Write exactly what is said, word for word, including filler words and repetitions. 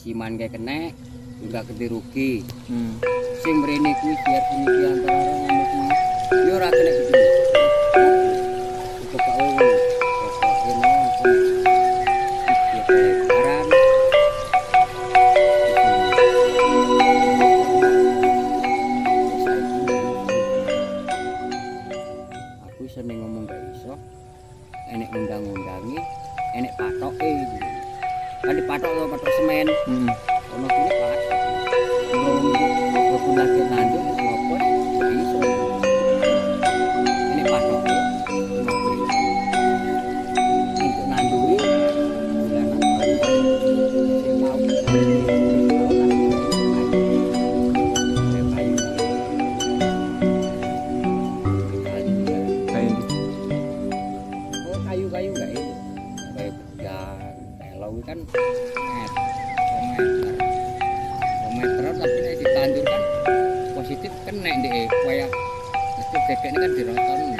Siman kayak kene udah gede rugi. Hmm. Sing mrene kuwi biar pemikiran terus ngomong. Yo ora kene gede. Pokoke ono. Pokoke ono. Iki peran. Aku seneng ngomong gak iso. Enek undang-undangi, enek patoke. Kan dipatok lo patok semen. Heeh. Ono kene patok. Ono kene lagi nanduk ngopo iso. Ini patok. Itu nanduri bulan nanduri. Kan net meter dua meter tapi ini ditanjurkan positif kena di wayang itu kekeknya kan diroton.